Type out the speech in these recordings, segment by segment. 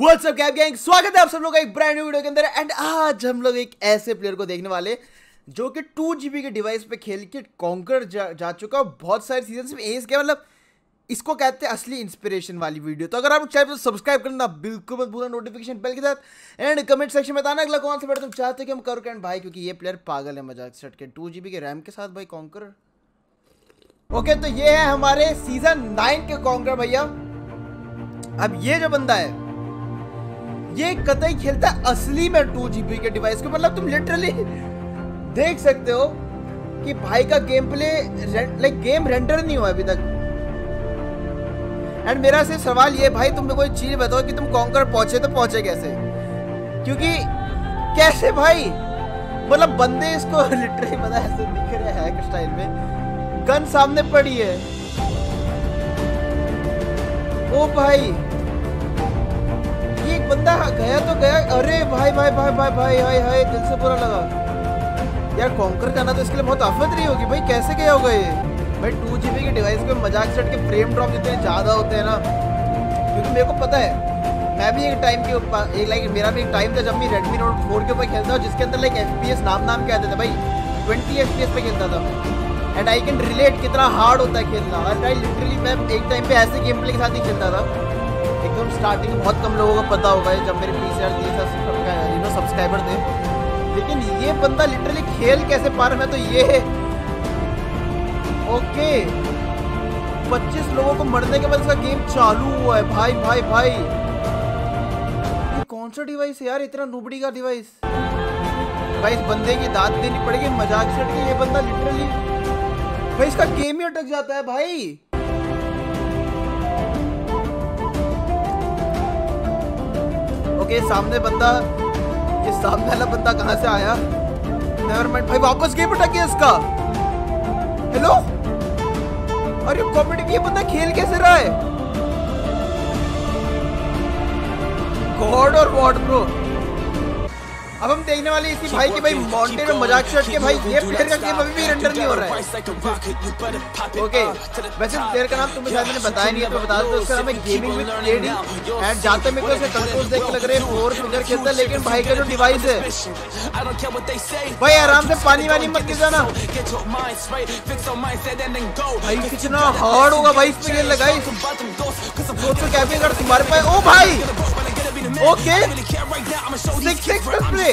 What's up Cap Gang? स्वागत है आप सब लोग का एक ब्रांड न्यू वीडियो के अंदर। एंड आज हम लोग एक ऐसे प्लेयर को देखने वाले जो कि 2 GB के डिवाइस पे खेल के कॉन्कर जा चुका है। बहुत सारे सीजन में एस गया, मतलब इसको कहते हैं असली इंस्पिरेशन वाली वीडियो। तो अगर आप चैनल को सब्सक्राइब करना बिल्कुल मत भूलना, नोटिफिकेशन बेल के साथ। एंड कमेंट सेक्शन में बताना अगला कौन सा प्लेयर तुम चाहते हो कि हम करो कैंड भाई, क्योंकि ये प्लेयर पागल है मजाक सेट के। 2 GB के रैम के साथ भाई कॉन्कर। ओके तो ये है हमारे सीजन 9 के कॉन्कर भैया। अब ये जो बंदा है ये कतई खेलता है असली में 2 GB के डिवाइस को, मतलब तुम लिटरली देख सकते हो कि भाई का game play like game render नहीं हुआ अभी तक। एंड मेरा सिर्फ सवाल ये भाई, तुम कोई चीज बताओ कि तुम कॉन्कर पहुंचे तो पहुंचे कैसे, क्योंकि कैसे भाई, मतलब बंदे इसको लिटरली पता है ऐसे दिख रहे हैं हैक स्टाइल में, गन सामने पड़ी है। ओ भाई एक बंदा गया तो गया, अरे भाई भाई भाई भाई भाई भाई भाई दिल से बुरा लगा यार। कॉन्कर करना तो इसके लिए बहुत आफत रही होगी भाई, कैसे गया होगा ये भाई। 2 GB के डिवाइस पे मजाक सेट के फ्रेम ड्रॉप जितने ज़्यादा होते हैं ना, क्योंकि मेरे को पता है मैं भी एक टाइम के ऊपर एक लाइक मेरा भी एक टाइम था जब मैं Redmi Note 4 के ऊपर खेलता था, जिसके अंदर लाइक FPS नाम के आते थे भाई, 20 FPS पे खेलता था। एंड आई कैन रिलेट कितना हार्ड होता है खेलना। और भाई लिटरली मैं एक टाइम पे ऐसे गेम प्ले के साथ ही खेलता था एकदम स्टार्टिंग। बहुत कम लोगों को पता होगा जब मेरे 20,000 सब्सक्राइबर थे, लेकिन ये बंदा लिटरली खेल कैसे पा रहा है तो ये। ओके 25 लोगों को मरने के बाद इसका गेम चालू हुआ है। भाई भाई भाई ये कौन सा डिवाइस है यार, इतना नूबड़ी का डिवाइस। भाई इस बंदे की दाद देनी पड़ेगी मजाक से। ये बंदा लिटरली भाई इसका गेम ही अटक जाता है भाई। ओके सामने बंदा, ये सामने वाला बंदा कहां से आया, नेवर माइंड भाई वापस गेम अटक गया इसका। हेलो अरे कॉमेडी की, ये बंदा खेल कैसे रहा है गॉड और वॉट ब्रो। अब हम देखने वाले इसी भाई के भाई माउंटेन में मजाक शॉट के भाई, ये प्लेयर का गेम अभी भी रेंडर नहीं हो रहा है। ओके वैसे प्लेयर का नाम तुम्हें शायद मैंने बताया नहीं है, तो बता दो उसका नाम है गेमिंग विद लेडी। एंड जाते मेरे को उसके कंपोज देख लग रहे हैं 4 प्लेयर खेलता है, लेकिन भाई का जो डिवाइस है भाई आराम से पानी वानी मत गिर जाना भाई, कितना हार्ड होगा भाई इस पे खेल लगाई। सोचो कैपिंग कर तुम्हारे पास। ओ भाई ओके 6-6 पे प्ले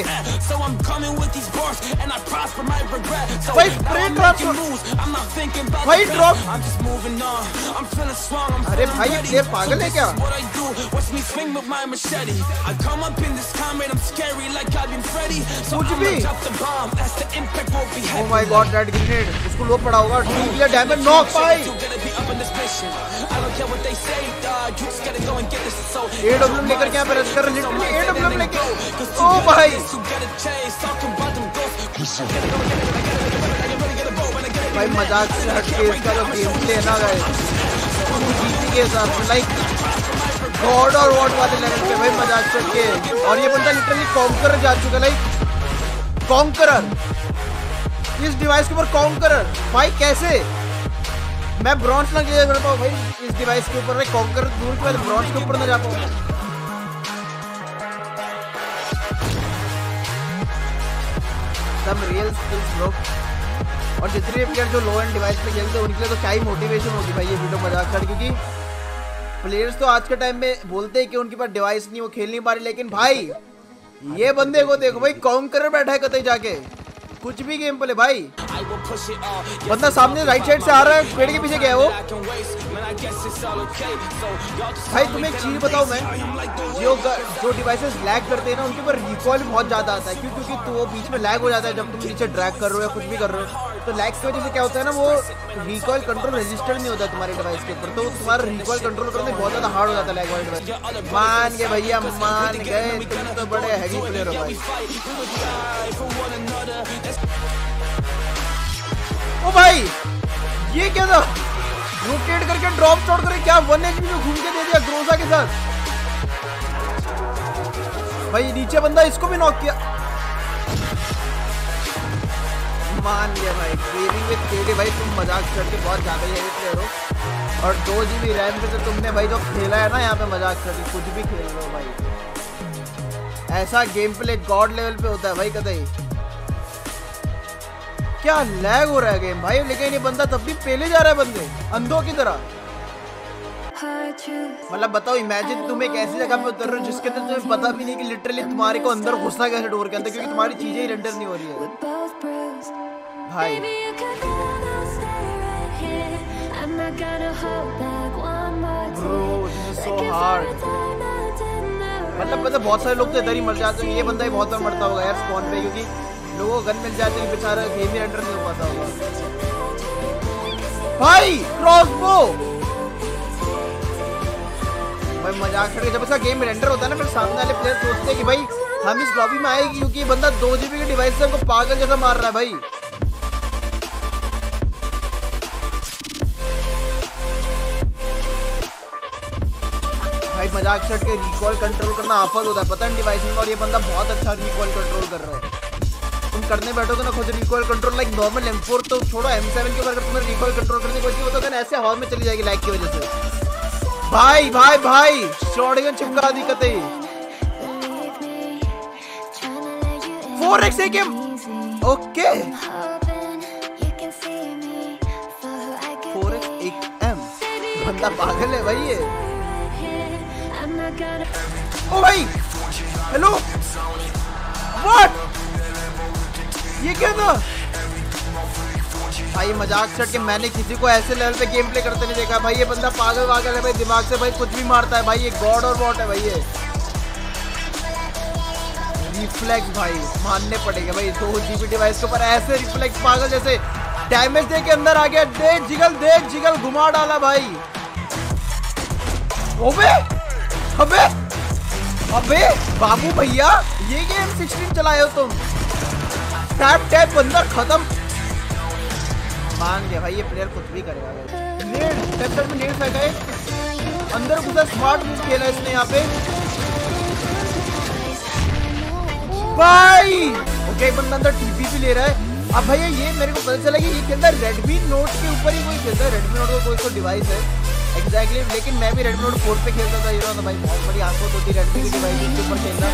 भाई, स्प्रे ड्रॉप भाई ड्रॉप। अरे भाई ये पागल है क्या। कुछ भी oh my god that grenade उसको लो पड़ा होगा, ठीक है डैमेज नॉक भाई। AWM लेकर क्या पर रश कर रहे हैं, AWM लेके। ओ भाई भाई मजाक से हटके इसका जो गेम प्ले ना गए जीती के साथ लाइक गॉड और वॉट वाले लेवल पे भाई मजाक से हटके। और ये बंदा लिटरली कॉन्कर जा चुका लाइक कॉन्करर, इस डिवाइस के ऊपर कॉन्करर भाई कैसे। मैं ब्रॉन्ज ना जा पाऊँ भाई इस डिवाइस के ऊपर, कॉन्कर दूर के बाद ब्रॉन्ज के ऊपर ना जा पाऊँ। सब रियल स्किल्स लोग, और जितने प्लेयर जो लो एंड डिवाइस पे खेलते हैं उनके लिए तो क्या ही मोटिवेशन होगी भाई ये वीडियो मजाक कर, क्योंकि प्लेयर्स तो आज के टाइम में बोलते हैं कि उनके पास डिवाइस नहीं वो खेल नहीं पा रहे, लेकिन भाई ये बंदे को देखो भाई कॉन्कर बैठा है कतई जाके, कुछ भी गेम प्ले भाई। बंदा सामने राइट साइड से आ रहा है, पेड़ के पीछे गया वो भाई। तुम्हें एक चीज बताऊं मैं, जो डिवाइसेस लैग करते हैं ना उनके ऊपर रिकॉल बहुत ज्यादा आता है, क्यों, क्योंकि तो वो बीच में लैग हो जाता है जब तुम नीचे ड्रैग कर रहे हो या कुछ भी कर रहे हो, तो लैग की वजह से क्या होता है ना वो रिकॉल कंट्रोल रजिस्टर नहीं होता तुम्हारे डिवाइस के ऊपर, तो तुम्हारा रिकॉल कंट्रोल करने बहुत ज्यादा हार्ड हो जाता है लैग वाले डिवाइस। मान गए भैया मान गए, तुम तो बड़े हैवी प्लेयर हो भाई। ओ भाई ये क्या था, रोटेट करके ड्रॉप शॉट करके क्या 1 HP में घूम के दे दिया ग्रोजा के साथ भाई। नीचे बंदा इसको भी नॉक किया, मान लिया भाई गेमिंग विद लेडी भाई, तुम मजाक करके बहुत ज्यादा ही प्लेयर हो। और 2 GB रैम पे तो तुमने भाई जो खेला है ना, यहाँ पे मजाक कर कुछ भी खेल रहे हो भाई। ऐसा गेम प्ले गॉड लेवल पे होता है भाई कतई। क्या लैग हो रहा है गेम भाई, लेकिन ये बंदा तब भी पहले जा रहा है बंदे अंधों की तरह। मतलब बताओ, इमेजिन तुम एक ऐसी जगह पे उतर रहे हो जिसके अंदर तुम्हें पता भी नहीं कि लिटरली तुम्हारे को अंदर घुसना कैसे डोर के अंदर, क्योंकि तुम्हारी चीजें ही रेंडर नहीं हो रही है भाई। Bro, this is so hard. मतलब बहुत सारे लोग तो इधर ही मर जाते हैं, ये बंदा ही बहुत बार मरता होगा यार स्पॉन पे, क्योंकि लोगों को गन मिल जाती है, बेचारा गेम ही एंटर नहीं हो पाता होगा भाई। क्रॉसबो भाई मजाक करके, जब ऐसा गेम एंटर होता है ना, फिर सामने वाले प्लेयर सोचते हैं कि भाई हम इस लॉबी में आएगी क्योंकि ये बंदा 2 GB के डिवाइस से हमको पागल जैसा मार रहा है भाई। मजाक छट के रिकॉल कंट्रोल करना आफत होता है, पता नहीं डिवाइस में, और ये बंदा बहुत अच्छा रिकॉल कंट्रोल कर रहा है। तुम करने बैठोगे ना खुद recoil control, like normal M4 तो छोड़ो, M7 के ऊपर अगर तुम्हें रिकॉल कंट्रोल करने की कोशिश होता है ना, ऐसे हवा में चली जाएगी लाइक की वजह से। भाई भाई भाई शॉटगन चिपका दी कतई। 4x AKM, okay 4x AKM, बंदा पागल है भाई ये। ओ भाई हेलो, व्हाट ये क्या था भाई। मजाक छट के मैंने किसी को ऐसे लेवल पे गेम प्ले करते नहीं देखा भाई। ये बंदा पागल वागल है भाई, दिमाग से भाई कुछ भी मारता है भाई, ये गॉड और वॉट है भाई। ये रिफ्लेक्स भाई मानने पड़ेगा भाई, 2 GB डिवाइस के ऊपर ऐसे रिफ्लेक्स पागल जैसे। डैमेज दे के अंदर आ गया, देख जिगल घुमा डाला भाई। ओबे अबे अबे बाबू भैया, ये गेम 16 चलाए हो तुम। टैप टैप अंदर खत्म, मान गया भाई ये प्लेयर कुछ भी करेगा। टेक्टर में नेट फेंका है अंदर, पूरा स्मार्ट मूव खेला इसने यहाँ पे भाई। ओके एक बंदा अंदर टीपी भी ले रहा है। अब भैया ये मेरे को पता चला कि ये खेलता है रेडमी नोट के ऊपर ही कोई खेलता है, रेडमी नोट का कोई तो डिवाइस है एग्जैक्टली लेकिन मैं भी Redmi Note 4 पे खेलता था। ये तो भाई बहुत बड़ी आंखों होती Redmi की डिवाइस के ऊपर खेलना,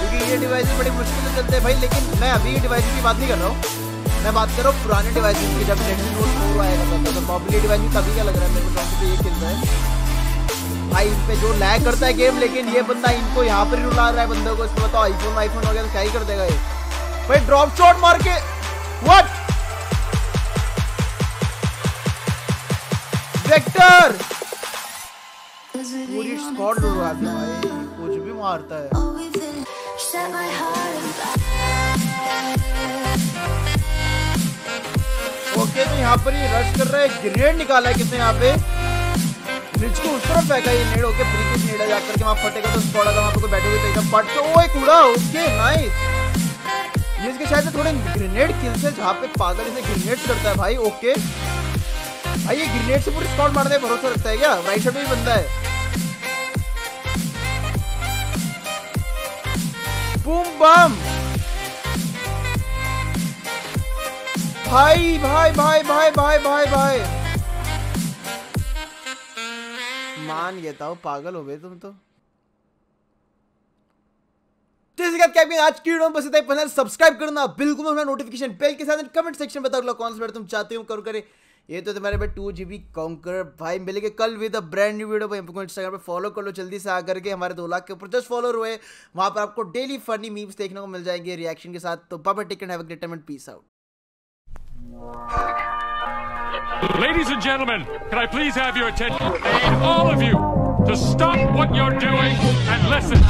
क्योंकि ये डिवाइस बड़ी मुश्किल से चलते हैं भाई। लेकिन मैं अभी ये डिवाइस की बात नहीं कर रहा हूँ, मैं बात कर रहा हूँ पुराने डिवाइस की। जब Redmi Note 4 आएगा तो पॉपुलर डिवाइस में तभी क्या लग रहा है मेरे को, ये खेलता है भाई इन पर जो लैग करता है गेम। लेकिन ये बंदा इनको यहाँ पर रुला रहा है बंदों को, इसको बताओ आईफोन वाईफोन वगैरह क्या ही कर देगा ये भाई। ड्रॉप शॉट मार के व्हाट वेक्टर, पूरी स्क्वाड उड़ रहा है भाई, कुछ भी मारता है। ओके तो यहाँ पर ये रश कर रहा है, ग्रेनेड निकाला है किसने यहाँ पे, ब्रिज को उस तरफ फेंका ये नेड। ओके ब्रिज को नेड जा करके वहाँ फटेगा तो स्क्वाड, अगर वहाँ पे कोई बैठोगे तो एकदम फट के वो एक उड़ा। ओके नाइस, ये इसके शायद थोड़े ग्रेनेड किल्स है जहाँ पे पागल इसे ग्रेनेड करता है भाई। ओके भाई ये ग्रेनेड से पूरी स्क्वाड मारने पर भरोसा रखता है क्या, राइट साइड में भी बंदा है। बूम बम भाई भाई भाई भाई भाई भाई भाई मान गया था, पागल हो गए तुम तो। आज की वीडियो में बस इतना ही, सब्सक्राइब करना बिल्कुल मत, नोटिफिकेशन बेल के साथ, कमेंट सेक्शन में बताओ कौन सा बैठ तुम चाहते हो कर करे। ये तो तुम्हारे भाई 2 GB कॉन्कर भाई। मिलेंगे कल with a brand new video भाई, हमको इंस्टाग्राम पे फॉलो कर लो जल्दी से आकर के, हमारे 2 लाख के ऊपर जस्ट फॉलोअर हुए, वहाँ पर आपको डेली फनी मीम्स देखने को मिल जाएंगे रिएक्शन के साथ। तो bye bye, take care, have a great time and peace out. Ladies and gentleman, can I please have your attention, all of you, to stop what you are doing and listen.